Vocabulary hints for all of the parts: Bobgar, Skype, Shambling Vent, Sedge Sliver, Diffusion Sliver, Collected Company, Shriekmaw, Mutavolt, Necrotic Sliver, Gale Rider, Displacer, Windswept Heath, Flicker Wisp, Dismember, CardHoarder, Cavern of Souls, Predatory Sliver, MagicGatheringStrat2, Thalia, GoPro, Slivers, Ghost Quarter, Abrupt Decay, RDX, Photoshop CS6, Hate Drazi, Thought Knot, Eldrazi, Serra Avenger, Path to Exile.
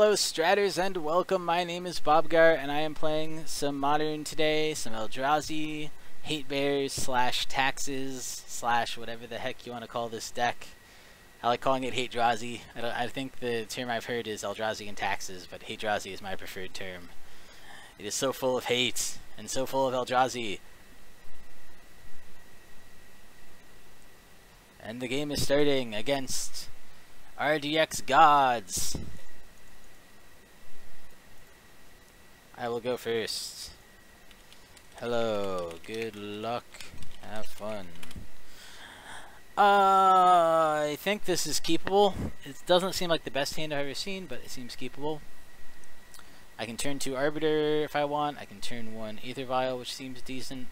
Hello Stratters and welcome, my name is Bobgar and I am playing some Modern today, some Eldrazi, Hate Bears slash Taxes slash whatever the heck you want to call this deck. I like calling it Hate Drazi. I think the term I've heard is Eldrazi and Taxes, but Hate Drazi is my preferred term. It is so full of hate and so full of Eldrazi. And the game is starting against RDX Gods. I will go first. Hello, good luck, have fun. I think this is keepable. It doesn't seem like the best hand I've ever seen, but it seems keepable. I can turn 2 Arbiter if I want. I can turn 1 Aether Vial, which seems decent.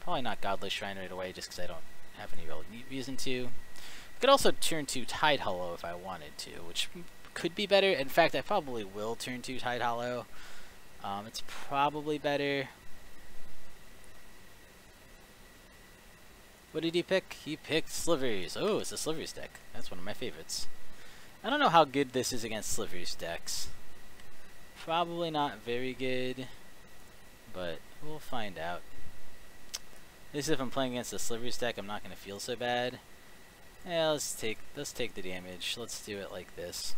Probably not Godless Shrine right away, just because I don't have any real reason to. I could also turn 2 Tide Hollow if I wanted to, which could be better. In fact, I probably will turn 2 Tide Hollow. It's probably better. What did he pick? He picked Slivers. Oh, it's a Slivers deck. That's one of my favorites. I don't know how good this is against Slivers decks. Probably not very good, but we'll find out. At least if I'm playing against a Slivers deck, I'm not going to feel so bad. Yeah, let's take the damage. Let's do it like this.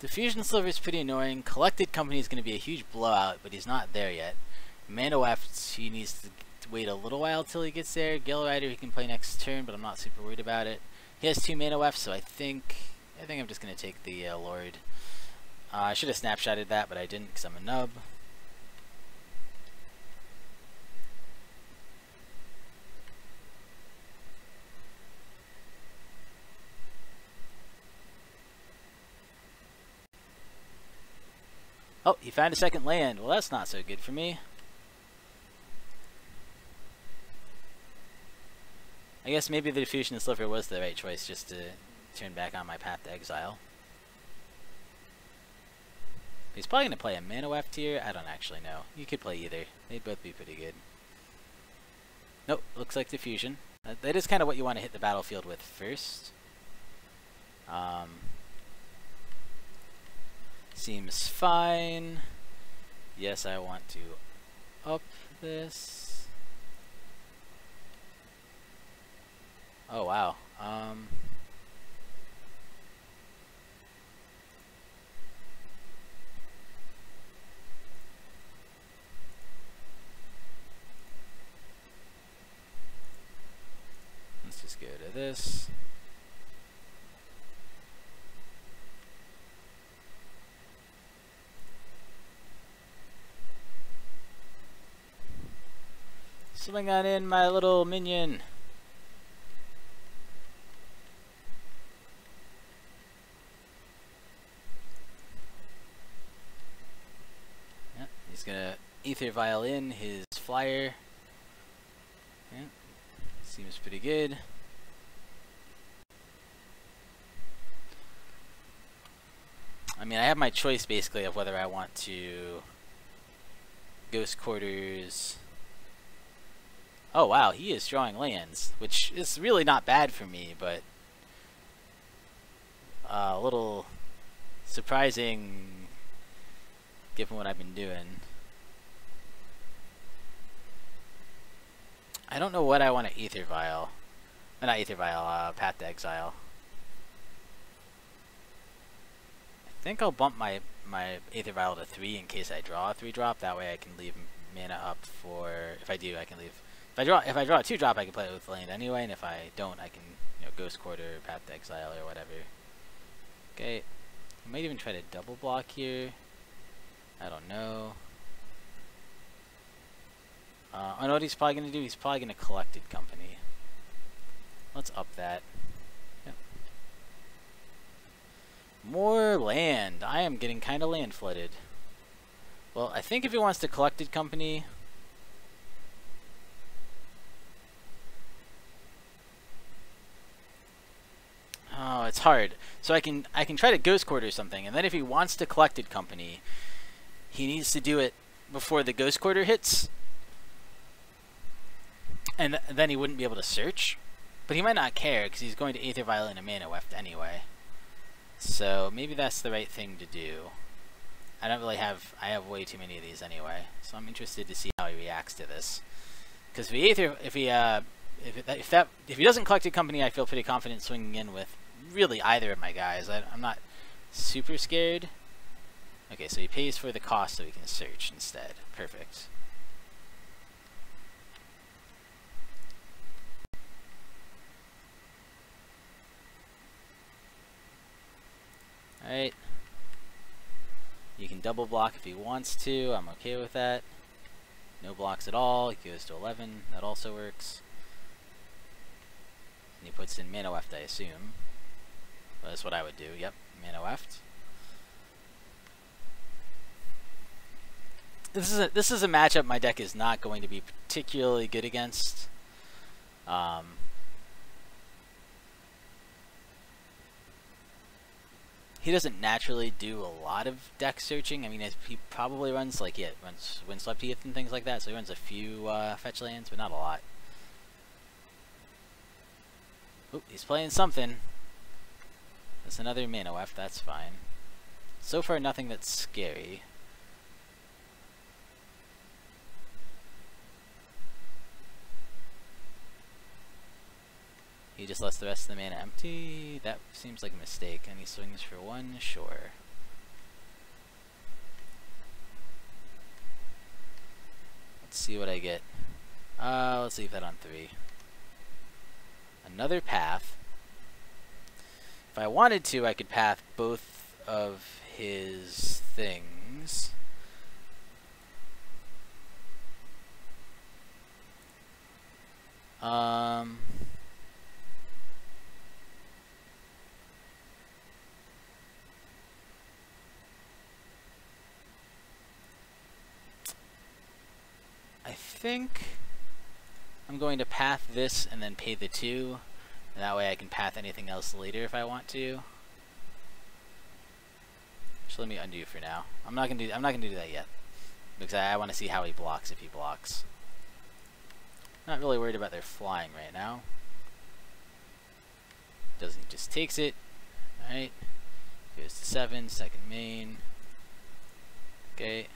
Diffusion Sliver is pretty annoying. Collected Company is going to be a huge blowout, but he's not there yet. Manaweft, he needs to wait a little while till he gets there. Gale Rider, he can play next turn, but I'm not super worried about it. He has 2 Manawefts, so I think I'm just going to take the Lord. I should have snapshotted that, but I didn't because I'm a nub. Oh, he found a second land. Well, that's not so good for me. I guess maybe the Diffusion Sliver was the right choice just to turn back on my Path to Exile. He's probably going to play a Manaweft here. I don't actually know. You could play either. They'd both be pretty good. Nope, looks like Diffusion. That is kind of what you want to hit the battlefield with first. Seems fine. Yes, I want to up this. Oh wow. Let's just go to this. Swing on in, my little minion. Yeah, he's gonna Aether Vial in his flyer. Yeah, seems pretty good. I mean, I have my choice basically of whether I want to Ghost Quarters. Oh wow, he is drawing lands, which is really not bad for me, but a little surprising given what I've been doing. I don't know what I want to Aether Vial. Not Aether Vial, Path to Exile. I think I'll bump my Aether Vial to 3 in case I draw a 3-drop. That way I can leave mana up for... If I do, I can leave... If I draw a 2-drop, I can play it with land anyway, and if I don't, I can, you know, Ghost Quarter, Path to Exile, or whatever. Okay, I might even try to double block here. I don't know. I know what he's probably going to do. He's probably going to Collected Company. Let's up that. Yep. More land. I am getting kind of land flooded. Well, I think if he wants to Collected Company... Oh, it's hard. So I can try to Ghost Quarter something, and then if he wants to Collected Company, he needs to do it before the Ghost Quarter hits, and then he wouldn't be able to search. But he might not care because he's going to Aether Vial and a Manaweft anyway. So maybe that's the right thing to do. I don't really have... I have way too many of these anyway. So I'm interested to see how he reacts to this. Because if he Aether... If he doesn't Collected Company, I feel pretty confident swinging in with really either of my guys. I'm not super scared. Okay, so he pays for the cost so he can search instead. Perfect. Alright. You can double block if he wants to. I'm okay with that. No blocks at all. He goes to 11. That also works. And he puts in Manaweft, I assume. Well, that's what I would do. Yep, Manaweft. This is a matchup my deck is not going to be particularly good against. He doesn't naturally do a lot of deck searching. I mean, he probably runs like runs Windswept Heath and things like that. So he runs a few fetch lands, but not a lot. Oop, he's playing something. That's another Manaweft. That's fine. So far, nothing that's scary. He just lets the rest of the mana empty. That seems like a mistake. And he swings for one, sure. Let's see what I get. Let's leave that on 3. Another path. If I wanted to, I could path both of his things. I think I'm going to path this and then pay the 2, and that way I can path anything else later if I want to. So let me undo for now. I'm not gonna do that yet because I want to see how he blocks if he blocks. Not really worried about their flying right now. Doesn't, just takes it. All right, goes to 7, second main. Okay.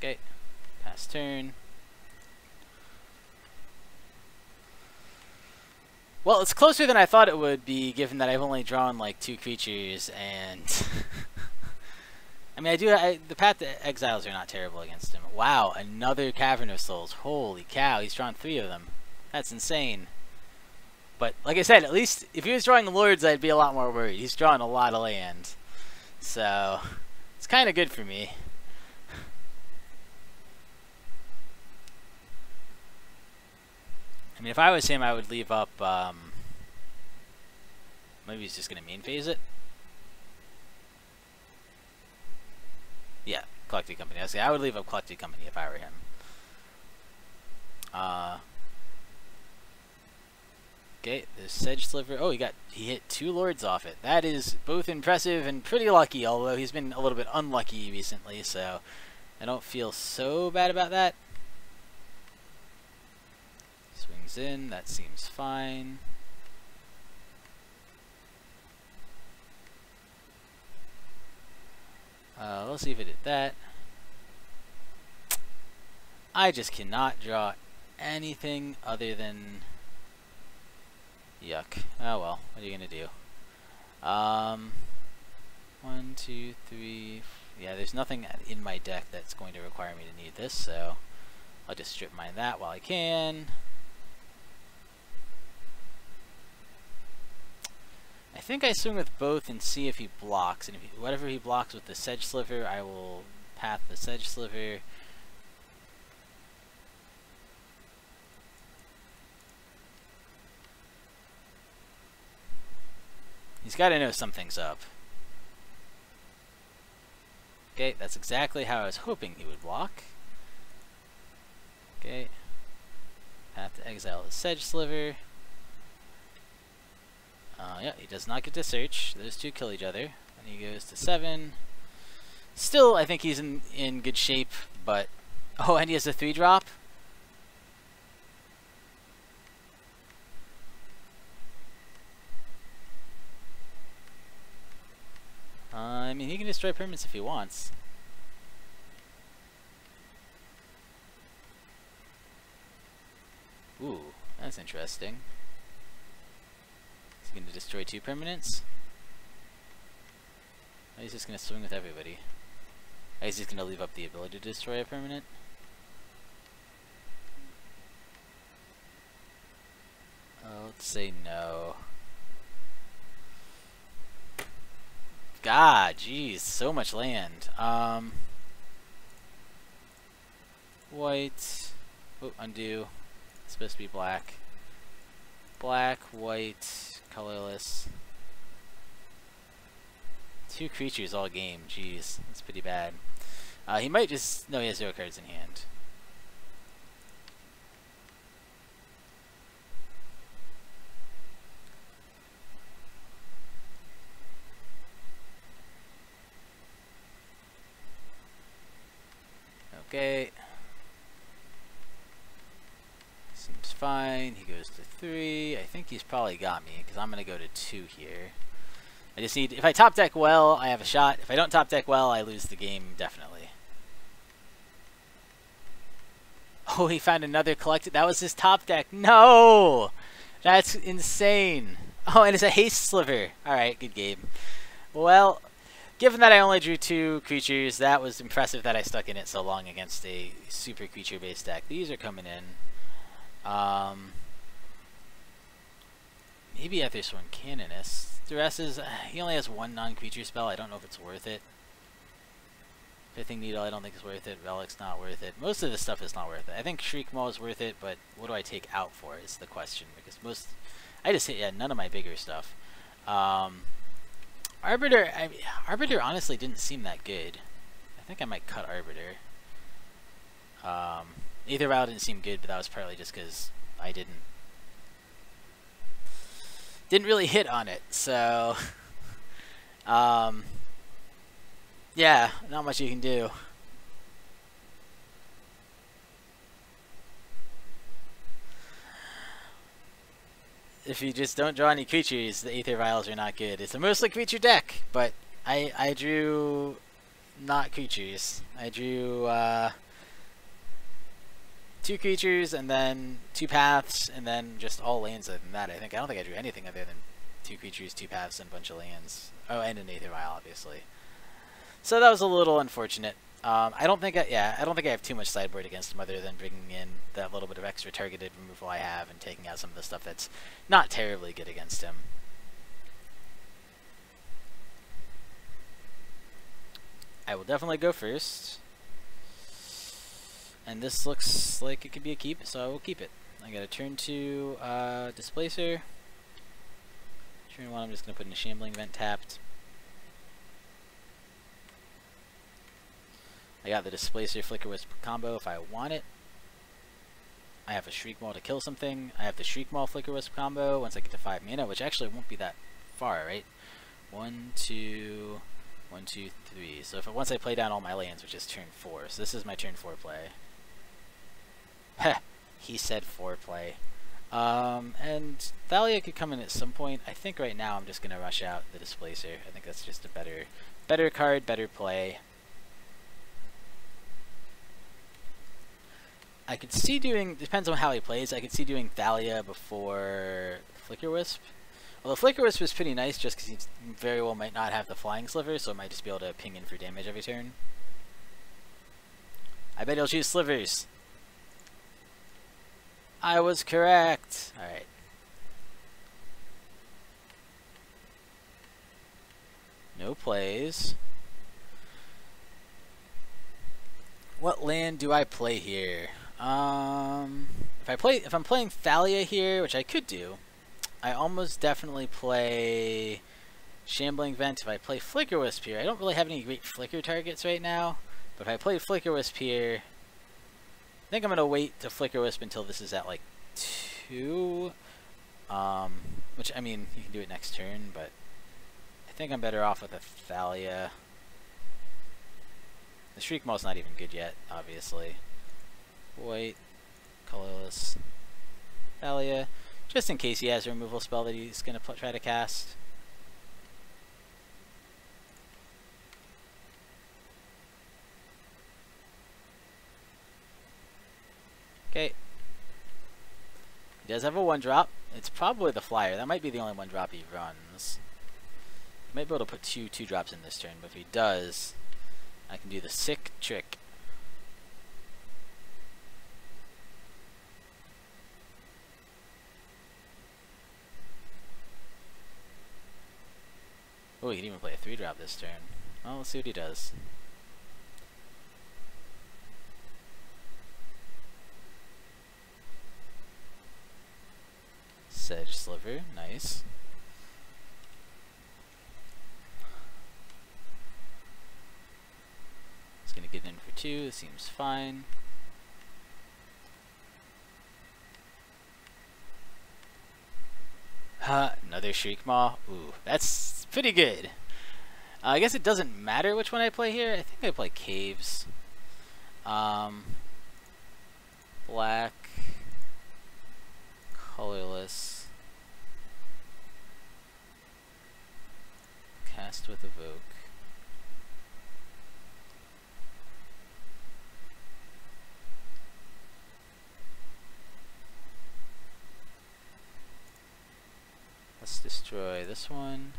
Okay, pass turn. Well, it's closer than I thought it would be, given that I've only drawn like 2 creatures, and I mean, the Path to Exiles are not terrible against him. Wow, another Cavern of Souls. Holy cow, he's drawn 3 of them. That's insane. But like I said, at least if he was drawing Lords, I'd be a lot more worried. He's drawn a lot of land, so it's kind of good for me. I mean, if I was him, I would leave up, maybe he's just going to main phase it? Yeah, Collected Company. I would leave up Collected Company if I were him. Okay, there's Sedge Sliver. Oh, he hit 2 Lords off it. That is both impressive and pretty lucky, although he's been a little bit unlucky recently, so I don't feel so bad about that. Swings in, that seems fine. Let's leave it at that. I just cannot draw anything other than... Yuck. Oh well, what are you gonna do? 1, 2, 3... Yeah, there's nothing in my deck that's going to require me to need this, so... I'll just strip mine that while I can. I think I swing with both and see if he blocks, and if whatever he blocks with the Sedge Sliver, I will path the Sedge Sliver. He's got to know something's up. Okay, that's exactly how I was hoping he would block. Okay, Path to Exile the Sedge Sliver. Yeah, he does not get to search. Those two kill each other. And he goes to 7. Still, I think he's in good shape, but... Oh, and he has a 3-drop? I mean, he can destroy permanents if he wants. Ooh, that's interesting. Is he going to destroy 2 permanents? Or he's just going to swing with everybody. Or he's just going to leave up the ability to destroy a permanent? Let's say no. God, jeez, so much land. White. Oh, undo. It's supposed to be black. Black, white, colorless. 2 creatures all game. Jeez, that's pretty bad. He might just... No, he has 0 cards in hand. Okay. Seems fine. He goes to 3. I think he's probably got me, because I'm going to go to 2 here. I just need... If I top deck well, I have a shot. If I don't top deck well, I lose the game, definitely. Oh, he found another collected... That was his top deck. No! That's insane. Oh, and it's a haste sliver. Alright, good game. Well... Given that I only drew 2 creatures, that was impressive that I stuck in it so long against a super creature-based deck. These are coming in. Maybe Aethersworn Canonist. The rest is... He only has 1 non-creature spell. I don't know if it's worth it. Pithing Needle I don't think is worth it. Relic's not worth it. Most of this stuff is not worth it. I think Shriekmaw is worth it, but what do I take out for is the question. Because most... I just hit none of my bigger stuff. Arbiter, I mean, Arbiter honestly didn't seem that good. I think I might cut Arbiter. Aether Vial didn't seem good, but that was partly just because I didn't really hit on it. So, yeah, not much you can do. If you just don't draw any creatures, the Aether Vials are not good. It's a mostly creature deck, but I drew not creatures. I drew 2 creatures and then 2 paths and then just all lands other than that. I don't think I drew anything other than 2 creatures, 2 paths, and a bunch of lands. Oh, and an Aether Vial, obviously. So that was a little unfortunate. I don't think I have too much sideboard against him other than bringing in that little bit of extra targeted removal I have and taking out some of the stuff that's not terribly good against him. I will definitely go first. And this looks like it could be a keep, so I will keep it. I got a turn 2 Displacer. Turn 1 I'm just going to put in a Shambling Vent tapped. I got the Displacer Flicker Wisp combo if I want it. I have a Shriekmaw to kill something. I have the Shriekmaw Flicker Wisp combo once I get to 5 mana, which actually won't be that far, right? 1, 2, 1, 2, 3. So if once I play down all my lands, which is turn 4. So this is my turn 4 play. Heh! He said 4 play. And Thalia could come in at some point. I think right now I'm just going to rush out the Displacer. I think that's just a better card, better play. I could see doing, depends on how he plays, I could see doing Thalia before Flicker Wisp. Although Flicker Wisp is pretty nice just because he very well might not have the Flying Sliver, so I might just be able to ping in for damage every turn. I bet he'll choose Slivers. I was correct! Alright. No plays. What land do I play here? If I'm playing Thalia here, which I could do, I almost definitely play Shambling Vent. If I play Flicker Wisp here, I don't really have any great flicker targets right now, but if I play Flicker Wisp here, I think I'm going to wait to Flicker Wisp until this is at like 2, Which, I mean, you can do it next turn, but I think I'm better off with a Thalia. The Shriekmaw's not even good yet, obviously. White, colorless, Thalia, just in case he has a removal spell that he's going to try to cast. Okay. He does have a 1-drop. It's probably the flyer. That might be the only 1-drop he runs. He might be able to put two 2-drops in this turn, but if he does, I can do the sick trick. Oh, he can even play a 3-drop this turn. Well, let's see what he does. Sedge Sliver, nice. It's gonna get in for 2, it seems fine. Another Shriekmaw. Ooh, that's pretty good. I guess it doesn't matter which one I play here. I think I play Caves. Black. Colorless. Cast with Evoke. Let's destroy this one.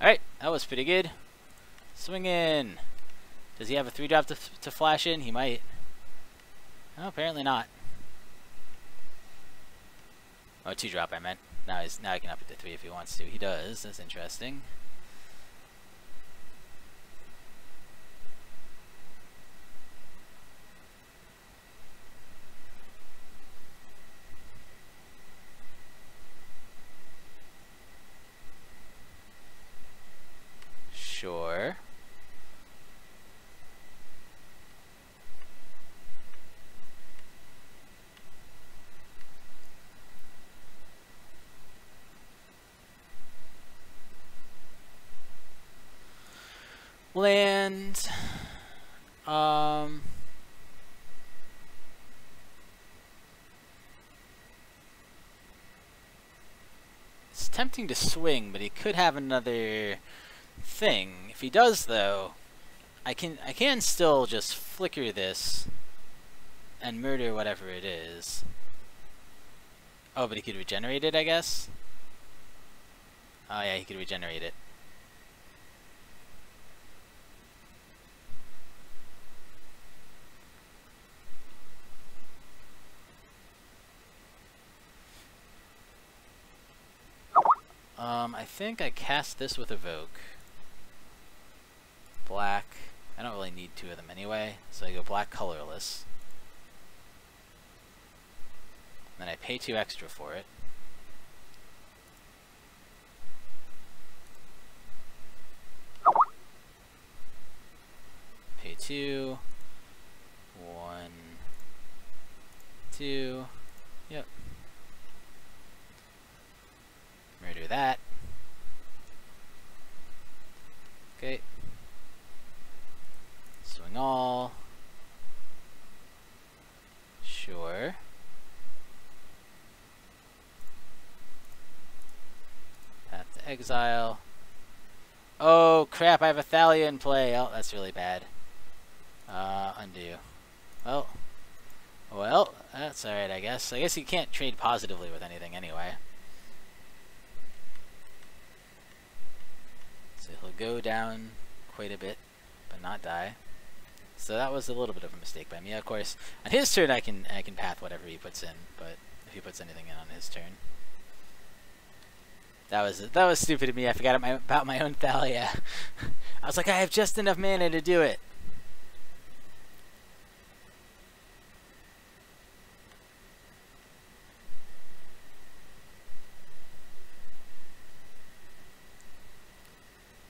Alright, that was pretty good. Swing in. Does he have a 3-drop to flash in? He might. No, apparently not. Oh, 2-drop I meant. Now I can up it to 3 if he wants to. He does. That's interesting. Sure. Land. It's tempting to swing, but he could have another thing. If he does, though, I can still just flicker this and murder whatever it is. Oh, but he could regenerate it, I guess. Oh yeah, he could regenerate it. I think I cast this with Evoke. Black. I don't really need 2 of them anyway, so I go black colorless. Then I pay 2 extra for it. Pay 2. 1, 2. Yep. Murder that. Okay. Swing all. Sure. Path to Exile. Oh crap, I have a Thalia in play. Oh, that's really bad. Undo. Well, that's alright, I guess. I guess you can't trade positively with anything anyway. So he'll go down quite a bit, but not die. So that was a little bit of a mistake by me. Of course, on his turn I can path whatever he puts in, but if he puts anything in on his turn. That was stupid of me. I forgot about my own Thalia. I was like, I have just enough mana to do it.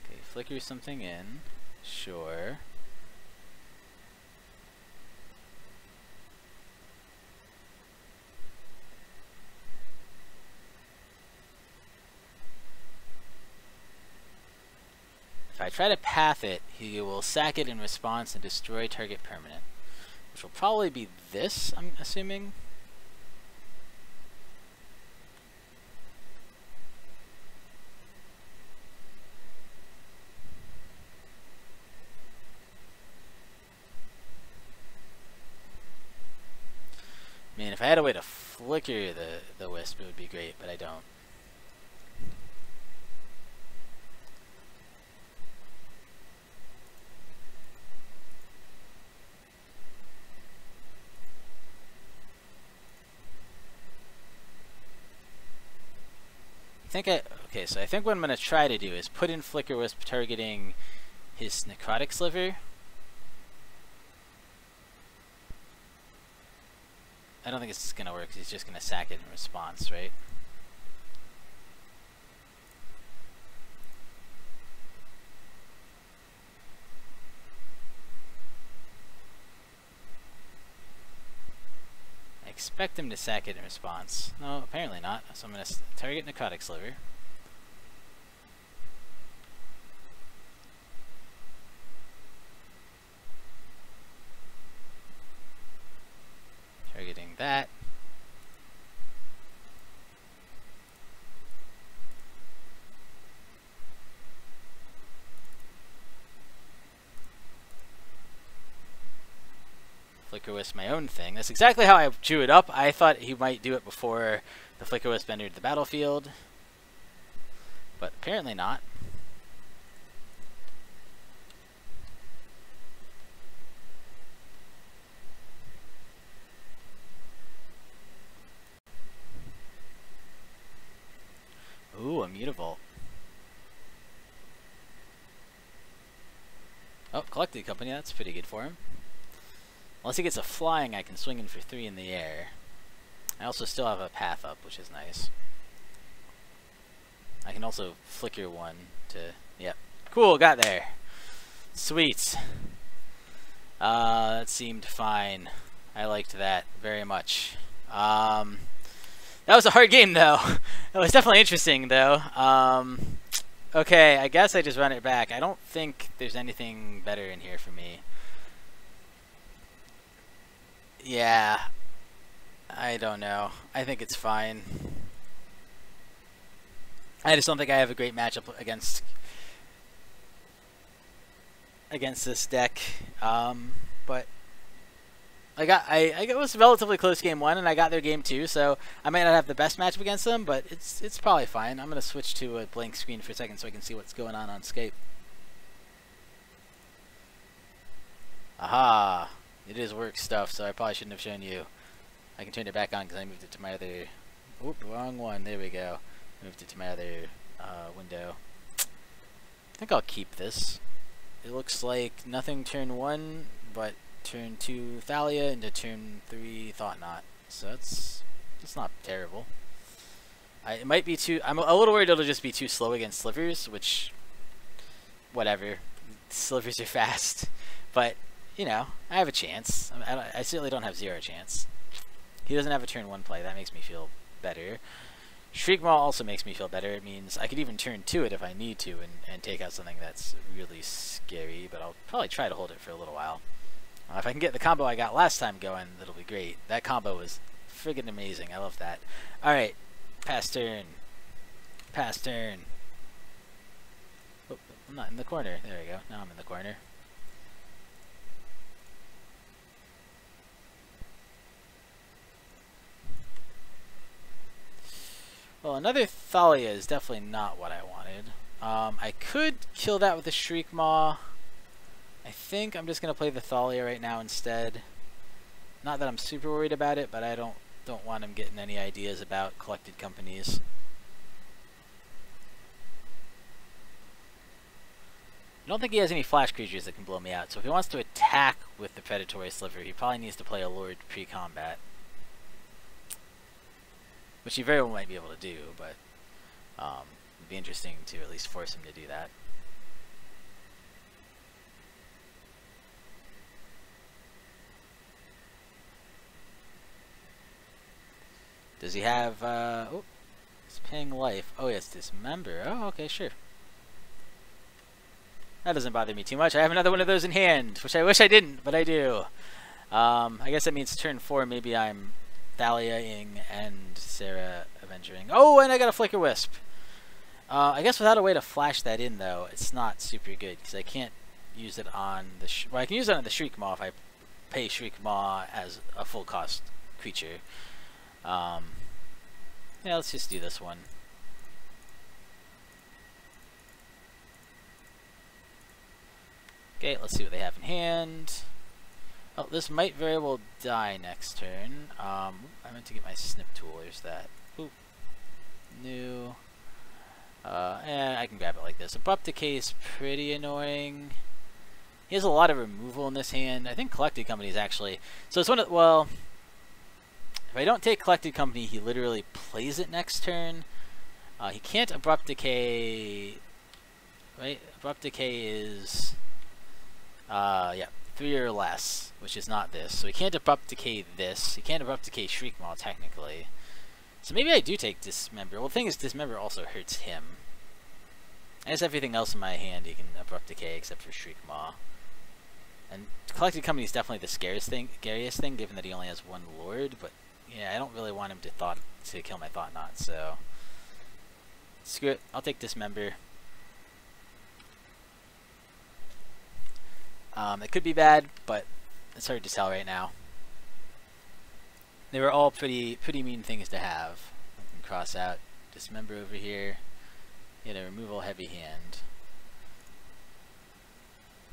Okay, flicker something in. Sure. If I try to path it, he will sack it in response and destroy target permanent. Which will probably be this, I'm assuming. I mean, if I had a way to flicker the wisp, it would be great, but I don't. Okay, so I think what I'm going to try to do is put in Flicker Wisp targeting his Necrotic Sliver. I don't think it's going to work, because he's just going to sack it in response, right? Expect him to sack it in response. No, apparently not. So I'm going to target Necrotic Sliver. Targeting that. Flicker Wisp my own thing. That's exactly how I drew it up. I thought he might do it before the Flicker Wisp entered the battlefield, but apparently not. Ooh, a Mutavolt. Oh, Collected Company, that's pretty good for him. Unless he gets a flying, I can swing in for 3 in the air. I also still have a path up, which is nice. I can also flicker one to... Yep. Cool, got there. Sweet. That seemed fine. I liked that very much. That was a hard game, though. It was definitely interesting, though. Okay, I guess I just run it back. I don't think there's anything better in here for me. Yeah, I don't know. I think it's fine. I just don't think I have a great matchup against this deck. But I was a relatively close game one, and I got their game two, so I might not have the best matchup against them, but it's probably fine. I'm gonna switch to a blank screen for a second so I can see what's going on Skype. Aha. It is work stuff, so I probably shouldn't have shown you. I can turn it back on because I moved it to my other... Oop, wrong one. There we go. Moved it to my other window. I think I'll keep this. It looks like nothing turn 1, but turn 2 Thalia into turn 3 Thought Knot. So that's not terrible. It might be too... I'm a little worried it'll just be too slow against Slivers, which... Whatever. Slivers are fast. But... You know, I have a chance. I certainly don't have zero chance. He doesn't have a turn 1 play. That makes me feel better. Shriekmaw also makes me feel better. It means I could even turn 2 it if I need to and take out something that's really scary, but I'll probably try to hold it for a little while. If I can get the combo I got last time going, that'll be great. That combo was friggin' amazing. I love that. Alright. Pass turn. Pass turn. Oh, I'm not in the corner. There we go. Now I'm in the corner. Well, another Thalia is definitely not what I wanted. I could kill that with a Shriekmaw. I think I'm just going to play the Thalia right now instead. Not that I'm super worried about it, but I don't want him getting any ideas about Collected Companies. don't think he has any flash creatures that can blow me out, so if he wants to attack with the Predatory Sliver, he probably needs to play a Lord pre-combat. Which he very well might be able to do, but it'd be interesting to at least force him to do that. Does he have, oh, it's paying life. Oh, it's Dismember. Oh, okay, sure. That doesn't bother me too much. I have another one of those in hand, which I wish I didn't, but I do. I guess that means turn 4, maybe I'm Thalia-ing and Serra Avengering. Oh, and I got a Flicker Wisp. I guess without a way to flash that in, though, it's not super good, because I can't use it on the... well, I can use it on the Shriekmaw if I pay Shriekmaw as a full-cost creature. Yeah, let's just do this one. Okay, let's see what they have in hand. Oh, this might very well die next turn. I meant to get my snip tool. There's that. Oop. New. And I can grab it like this. Abrupt Decay is pretty annoying. He has a lot of removal in this hand. I think Collected Company is actually... so it's one of... well... if I don't take Collected Company, he literally plays it next turn. He can't Abrupt Decay... right? Abrupt Decay is... yeah, 3 or less, which is not this. So he can't Abrupt Decay this. He can't Abrupt Decay Shriekmaw, technically. So maybe I do take Dismember. Well, the thing is, Dismember also hurts him. I guess everything else in my hand he can Abrupt Decay except for Shriekmaw. And Collected Company is definitely the scariest thing, given that he only has one Lord, but... yeah, I don't really want him to kill my Thought Knot, so screw it. I'll take Dismember. It could be bad, but it's hard to tell right now. They were all pretty mean things to have. I can cross out Dismember over here. Get a removal heavy hand.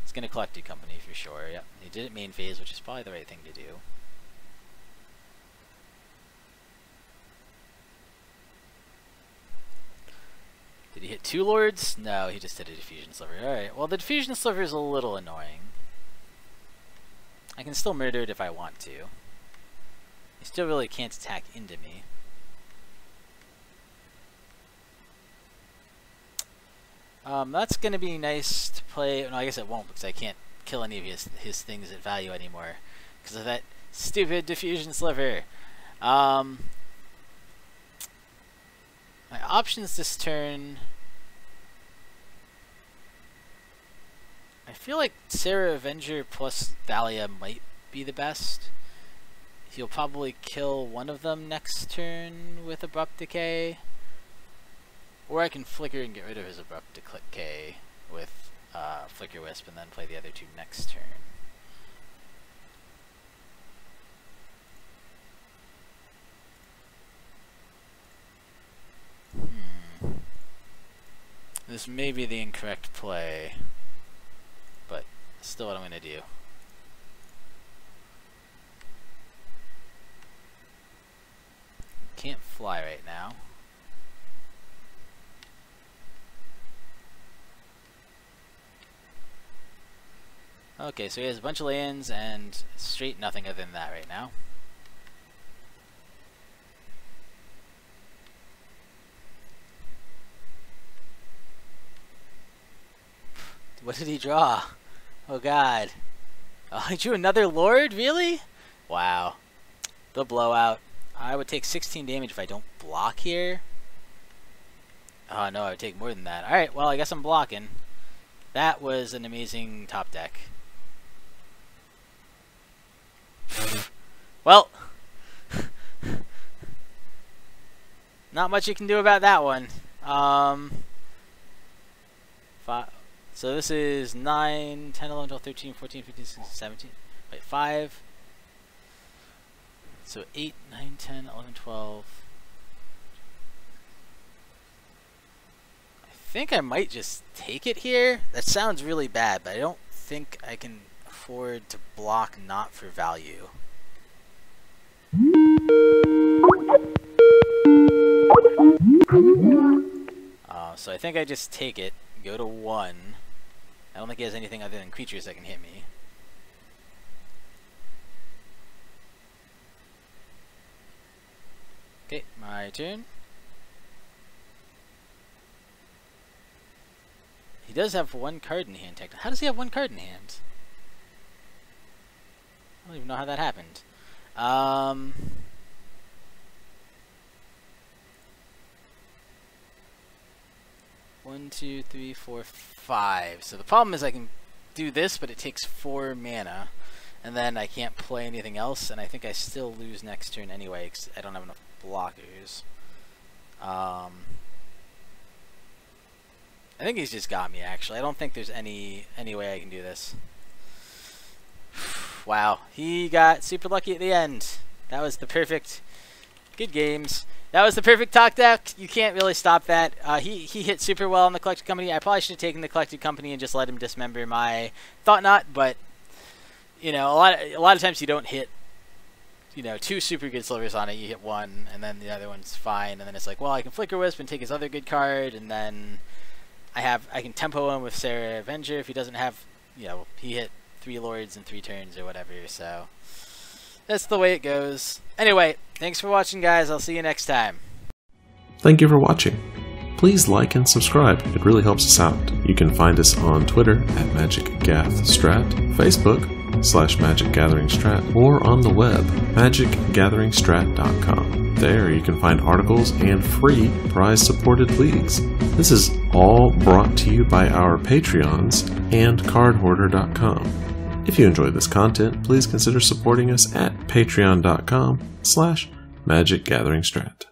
It's gonna collect your company for sure. Yep, he did it main phase, which is probably the right thing to do. Did he hit 2 Lords? No, he just did a Diffusion Sliver. Alright, well the Diffusion Sliver is a little annoying. I can still murder it if I want to. He still really can't attack into me. That's gonna be nice to play. No, I guess it won't because I can't kill any of his things at value anymore because of that stupid Diffusion Sliver. My options this turn... I feel like Serra Avenger plus Thalia might be the best. He'll probably kill one of them next turn with Abrupt Decay. Or I can Flicker and get rid of his Abrupt Decay with Flicker Wisp and then play the other two next turn. This may be the incorrect play, but still what I'm going to do. Can't fly right now. Okay, so he has a bunch of lands and straight nothing other than that right now. What did he draw? Oh god. Oh, he drew another Lord? Really? Wow. The blowout. I would take 16 damage if I don't block here. Oh no, I would take more than that. Alright, well I guess I'm blocking. That was an amazing top deck. Well. Not much you can do about that one. So this is 9, 10, 11, 12, 13, 14, 15, 16, 17, wait, 5, so 8, 9, 10, 11, 12, I think I might just take it here. That sounds really bad, but I don't think I can afford to block not for value. So I think I just take it, go to 1. I don't think he has anything other than creatures that can hit me. Okay, my turn. He does have one card in hand, technically. How does he have one card in hand? I don't even know how that happened. One, two, three, four, five. So the problem is I can do this, but it takes 4 mana. And then I can't play anything else, and I think I still lose next turn anyway, because I don't have enough blockers. I think he's just got me, actually. I don't think there's any way I can do this. Wow, he got super lucky at the end. That was the perfect... Good games. That was the perfect talk deck. You can't really stop that. He hit super well on the Collected Company. I probably should have taken the Collected Company and just let him dismember my Thought Knot, but, you know, a lot of times you don't hit, you know, 2 super good slivers on it. You hit 1, and then the other one's fine, and then it's like, well, I can Flicker Wisp and take his other good card, and then... I can tempo him with Serra Avenger if he doesn't have, you know, he hit 3 lords in 3 turns or whatever, so that's the way it goes. Anyway, thanks for watching, guys. I'll see you next time. Thank you for watching. Please like and subscribe. It really helps us out. You can find us on Twitter at MagicGathStrat, Facebook/MagicGatheringStrat, or on the web, MagicGatheringStrat.com. There you can find articles and free prize-supported leagues. This is all brought to you by our Patreons and CardHoarder.com. If you enjoy this content, please consider supporting us at patreon.com/MagicGatheringStrat.